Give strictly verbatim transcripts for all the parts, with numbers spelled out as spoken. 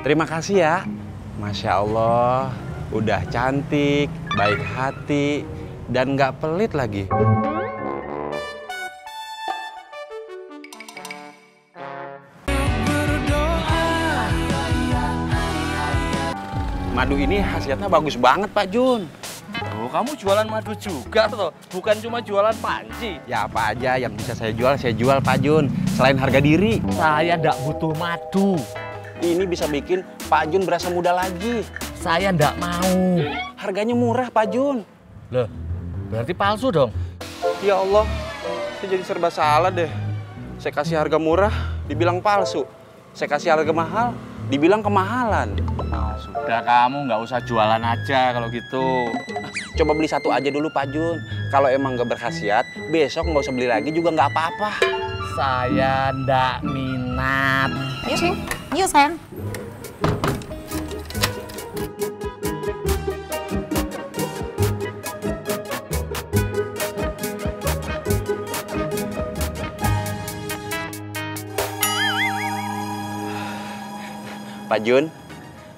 Terima kasih ya. Masya Allah, udah cantik, baik hati, dan nggak pelit lagi. Madu ini khasiatnya bagus banget, Pak Jun. Oh, kamu jualan madu juga toh, bukan cuma jualan panci. Ya apa aja yang bisa saya jual, saya jual, Pak Jun. Selain harga diri. Saya nggak butuh madu. Ini bisa bikin Pak Jun berasa muda lagi. Saya ndak mau. Harganya murah, Pak Jun. Loh, berarti palsu dong? Ya Allah, saya jadi serba salah deh. Saya kasih harga murah, dibilang palsu. Saya kasih harga mahal, dibilang kemahalan. Nah, sudah, kamu nggak usah jualan aja kalau gitu. Coba beli satu aja dulu, Pak Jun. Kalau emang nggak berkhasiat, besok nggak usah beli lagi juga nggak apa-apa. Saya ndak minat. Yuk, sih. Yuk sayang. Pak Jun,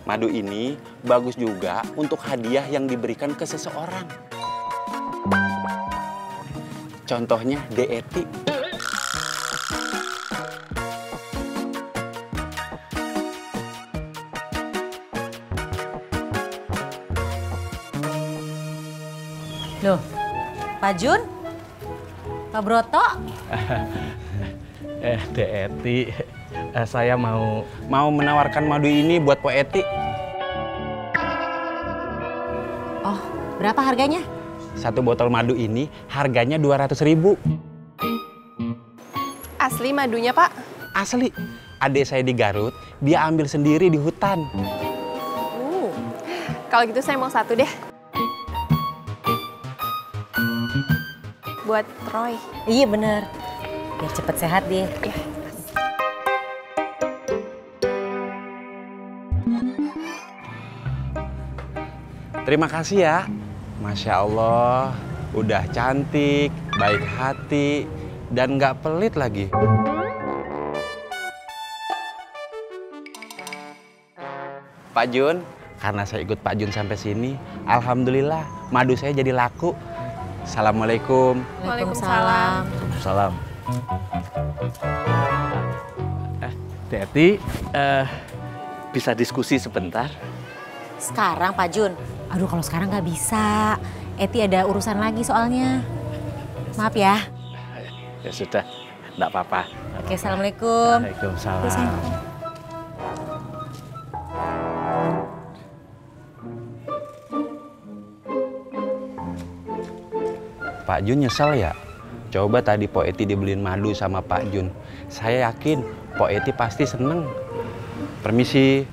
madu ini bagus juga untuk hadiah yang diberikan ke seseorang. Contohnya Deeti. Loh, Pak Jun, Pak Broto. Eh, Deeti, eh, saya mau mau menawarkan madu ini buat Po Eti. Oh, berapa harganya? Satu botol madu ini harganya dua ratus ribu. Asli madunya, Pak? Asli. Adik saya di Garut, dia ambil sendiri di hutan. Uh, kalau gitu saya mau satu deh. Buat Roy. Iya bener. Biar cepet sehat dia. Ya. Terima kasih ya. Masya Allah, udah cantik, baik hati, dan nggak pelit lagi. Pak Jun, karena saya ikut Pak Jun sampai sini, alhamdulillah madu saya jadi laku. Assalamualaikum. Waalaikumsalam. Salam. Eh, Deeti, eh, bisa diskusi sebentar? Sekarang, Pak Jun. Aduh, kalau sekarang nggak bisa. Eti ada urusan lagi soalnya. Maaf ya. Ya sudah, nggak apa-apa. Oke, assalamualaikum. Waalaikumsalam. Waalaikumsalam. Pak Jun nyesel ya? Coba tadi Po Eti dibeliin madu sama Pak Jun. Saya yakin Po Eti pasti seneng. Permisi.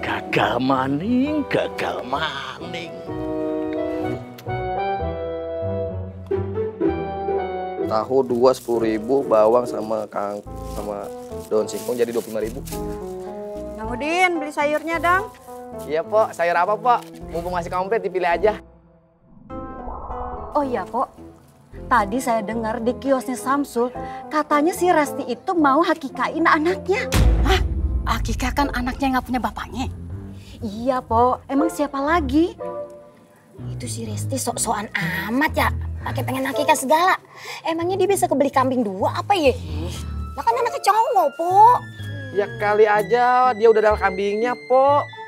Gagal maning, gagal maning. Tahu dua sepuluh ribu, bawang sama kang sama daun singkong jadi dua puluh lima ribu. Bang Udin, beli sayurnya dong. Iya, Pok. Sayur apa, Pok? Mumpung masih komplit, dipilih aja. Oh iya, Pok. Tadi saya dengar di kiosnya Samsul, katanya si Resti itu mau hakikain anaknya. Hah? Hakika kan anaknya nggak punya bapaknya? Iya, Pok. Emang siapa lagi? Itu si Resti sok-sokan amat ya. Pakai pengen hakika segala. Emangnya dia bisa kebeli kambing dua apa ya? Lah kan anaknya cowok, Pok. Ya kali aja dia udah dalam kambingnya, Pok.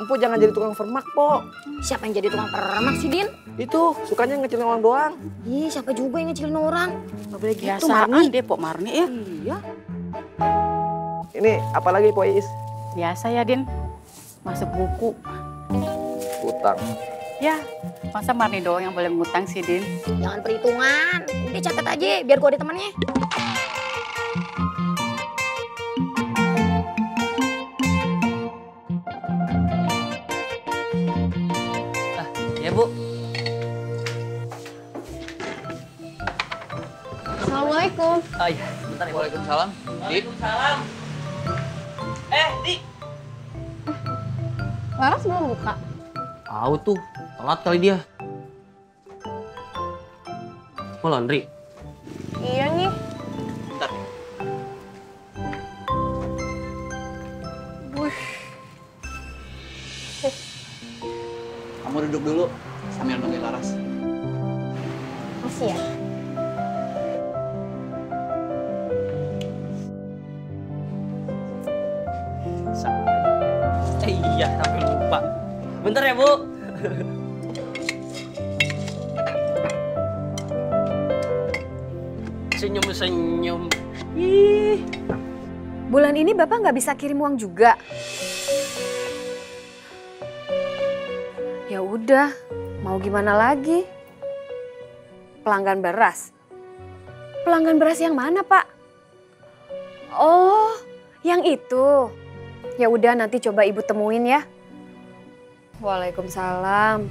Empu jangan jadi tukang permak, Pok. Siapa yang jadi tukang permak sih, Din? Itu, sukanya ngecilin orang doang. Ih, siapa juga yang ngecilin orang? Gak boleh gitu, Marni. Deh, Pok Marni ya. Iya. Ini apa lagi, Pok Iis? Biasa ya, Din. Masuk buku. Utang. Ya, masa Marni doang yang boleh ngutang sih, Din? Jangan perhitungan. Udah catat aja, biar gua ada temannya. Oh iya, bentar ya. Waalaikumsalam. Waalaikumsalam. Eh, Di. Laras belum buka. Tahu tuh, telat kali dia. Mau laundry? Iya nih. duduk dulu sambil nungguin Laras. Makasih ya. Eh, iya, tapi lupa. Bentar ya, Bu. Senyum-senyum. Ih. Bulan ini Bapak nggak bisa kirim uang juga. Ya udah, mau gimana lagi? Pelanggan beras. Pelanggan beras yang mana, Pak? Oh, yang itu. Ya udah, nanti coba Ibu temuin ya. Waalaikumsalam.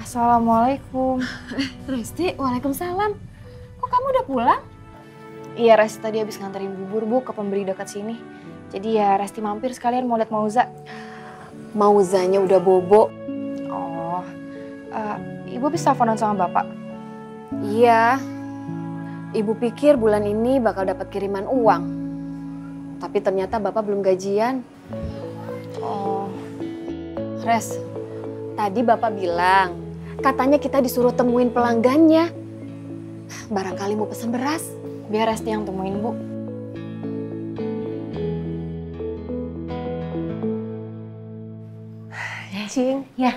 Assalamualaikum. Resti, waalaikumsalam. Kok kamu udah pulang? Iya, Resti tadi habis nganterin bubur, Bu, ke pembeli dekat sini. Jadi ya Resti mampir sekalian mau lihat Mauza. Mauzanya udah bobo. Oh, uh, Ibu bisa teleponan sama Bapak? Iya. Ibu pikir bulan ini bakal dapat kiriman uang, tapi ternyata Bapak belum gajian. Oh, Res, tadi Bapak bilang katanya kita disuruh temuin pelanggannya. Barangkali mau pesan beras. Biar Resti yang temuin, Bu. Cing, ya.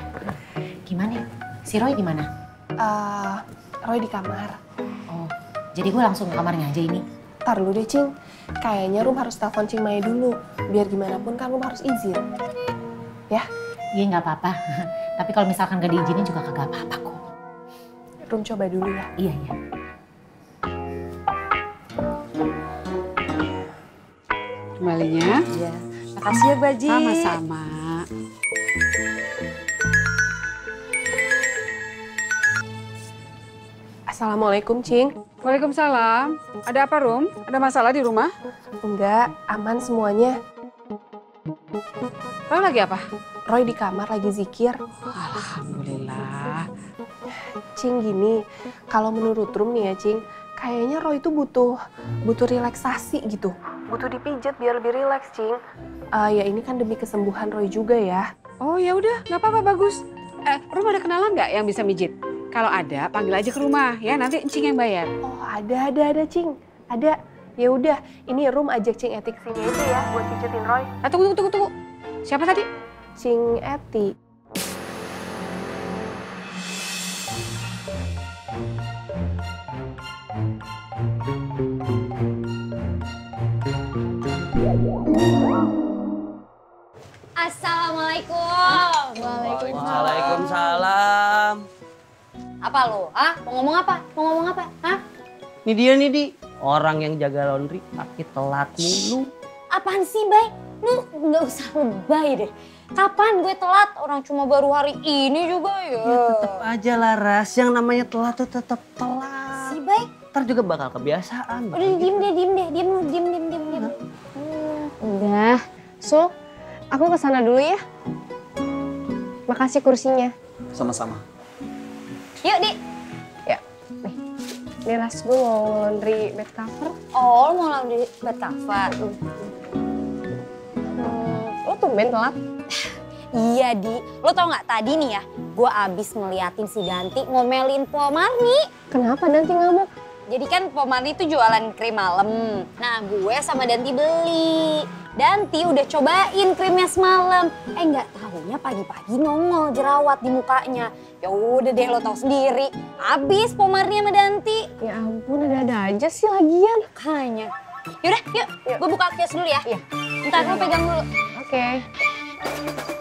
Gimana? Si Roy gimana? Uh, Roy di kamar. Oh. Jadi gue langsung ke kamarnya aja ini. Ntar dulu deh, Cing. Kayaknya Rum harus telepon Cing Maya dulu. Biar gimana pun kan Rum harus izin. Ya? Iya, nggak apa-apa. Tapi kalau misalkan gak diizinin juga kagak apa-apa kok. Rum coba dulu ya. Iya, iya. Kembalinya. Iya. Makasih ya, Baji. Sama-sama. Assalamualaikum, Cing. Waalaikumsalam. Ada apa, Rum? Ada masalah di rumah? Enggak, aman semuanya. Roy lagi apa? Roy di kamar lagi zikir. Alhamdulillah. Cing, gini, kalau menurut Rum nih ya, Cing, kayaknya Roy itu butuh butuh relaksasi gitu. Butuh dipijat biar lebih rileks, Cing. Uh, ya ini kan demi kesembuhan Roy juga ya. Oh ya udah, nggak apa-apa, bagus. Eh, Rum ada kenalan nggak yang bisa mijit? Kalau ada, panggil aja ke rumah ya, nanti Cing yang bayar. Oh, ada, ada, ada, Cing. Ada. Ya udah, ini Rum ajak Cing Eti kesini itu ya buat pijetin Roy. Ah, tunggu, tunggu, tunggu. Siapa tadi? Cing Eti. Assalamualaikum. Waalaikumsalam. Waalaikumsalam. Apa lo? Hah? Mau ngomong apa? Mau ngomong apa? Hah? Ini dia nih, Di. Orang yang jaga laundry tapi telat mulu. Apaan sih, Bay? Lu nggak usah lebay deh. Kapan gue telat? Orang cuma baru hari ini juga ya. Ya tetep aja, Laras. Yang namanya telat tuh tetep telat. Si Bay? Ntar juga bakal kebiasaan. Udah, diem gitu. deh, diem deh. Diem, diem, diem, diem, diem. Hmm. Udah. So, aku kesana dulu ya. Makasih kursinya. Sama-sama. Yuk, Di. Ya, nih. Nih, Ras, gue mau laundry bed cover. Oh, mau laundry bed cover. Hmm. Hmm, lo tumben telat. Iya, Di. Lo tau gak tadi nih ya, gue abis ngeliatin si Danti ngomelin Pomarni. Kenapa Danti ngamuk? Jadi kan Pomarni tuh jualan krim malam. Nah, gue sama Danti beli. Danti udah cobain krimnya semalam. Eh, gak taunya pagi-pagi nongol jerawat di mukanya. Ya udah deh, lo tau sendiri. Abis Pomarnya sama Danti. Ya ampun, ada-ada aja sih lagian. Kayaknya. Yaudah, yuk. yuk. Gue buka kios dulu ya. Iya. Ntar gue pegang dulu. Oke. Okay.